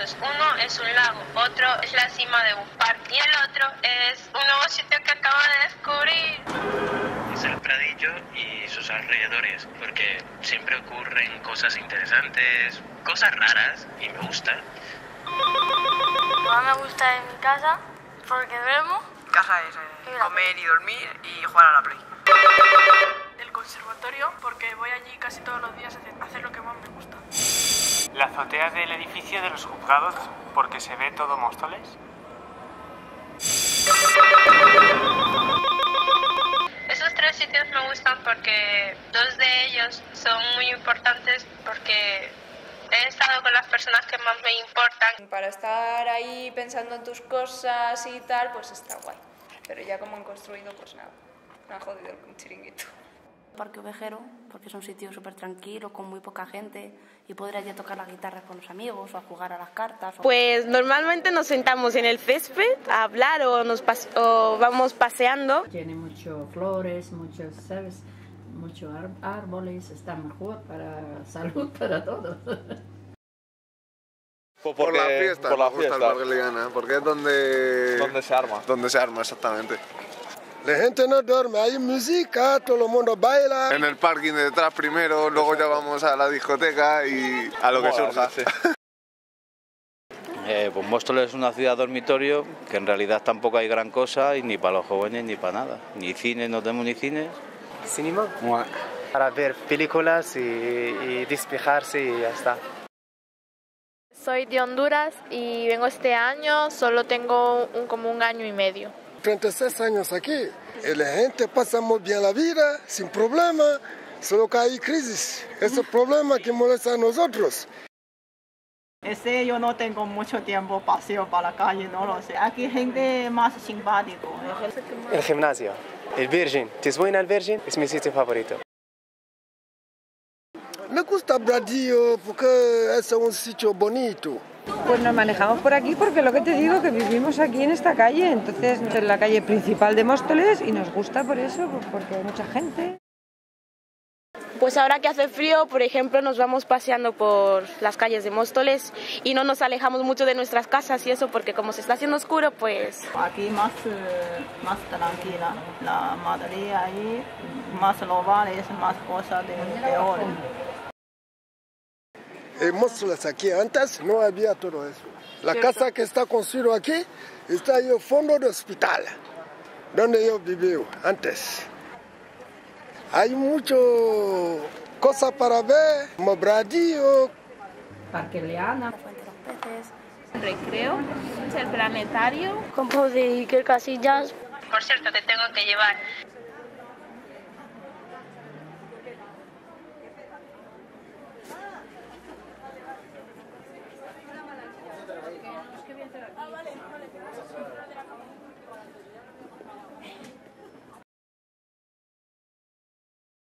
proyectos. Uno es un lago, otro es la cima de un parque y el otro es un nuevo sitio que acabo de descubrir. Es el Pradillo y sus alrededores, porque siempre ocurren cosas interesantes, cosas raras, y me gusta. Más me gusta en mi casa porque duermo. Casa es comer y dormir y jugar a la play. El conservatorio porque voy allí casi todos los días a hacer lo que más me gusta. La azotea del edificio de los juzgados porque se ve todo Móstoles. Esos tres sitios me gustan porque dos de ellos son muy importantes porque he estado con las personas que más me importan. Para estar ahí pensando en tus cosas y tal, pues está guay. Pero ya como han construido, pues nada, me han jodido el chiringuito. Parque Ovejero, porque es un sitio súper tranquilo, con muy poca gente, y poder allí tocar la guitarra con los amigos o a jugar a las cartas. Pues normalmente nos sentamos en el césped a hablar o vamos paseando. Tiene muchas flores, muchas, ¿sabes? Muchos árboles, está mejor para salud, para todos. Por la fiesta, por la fiesta. El Parque Leana, porque es donde se arma. Donde se arma, exactamente. La gente no duerme, hay música, todo el mundo baila. En el parking de detrás primero, luego ya vamos a la discoteca y a lo que surja. Sí. Pues Móstoles es una ciudad dormitorio que en realidad tampoco hay gran cosa y ni para los jóvenes ni para nada. Ni cines, no tenemos ni cines. Cinema para ver películas y despejarse y ya está. Soy de Honduras y vengo este año, solo tengo como un año y medio. 36 años aquí, y la gente pasa muy bien la vida, sin problema, solo que hay crisis. Es el problema que molesta a nosotros. Yo no tengo mucho tiempo paseo para la calle, no lo sé. Aquí gente más simpática. El gimnasio. El Virgen, ¿te suena el Virgen? Es mi sitio favorito. Me gusta Bradillo porque es un sitio bonito. Pues nos manejamos por aquí porque lo que te digo que vivimos aquí en esta calle, entonces es la calle principal de Móstoles y nos gusta por eso, porque hay mucha gente. Pues ahora que hace frío, por ejemplo, nos vamos paseando por las calles de Móstoles y no nos alejamos mucho de nuestras casas y eso, porque como se está haciendo oscuro, pues... Aquí más tranquila, la Madrid ahí, más locales, más cosas peores. En Móstoles aquí antes no había todo eso. La casa que está construida aquí está en el fondo del hospital, donde yo vivía antes. Hay muchas cosas para ver, como Bradillo, Parque Leana, Fuentes de los peces, el recreo, el planetario, compo de Iker Casillas. Por cierto, te tengo que llevar.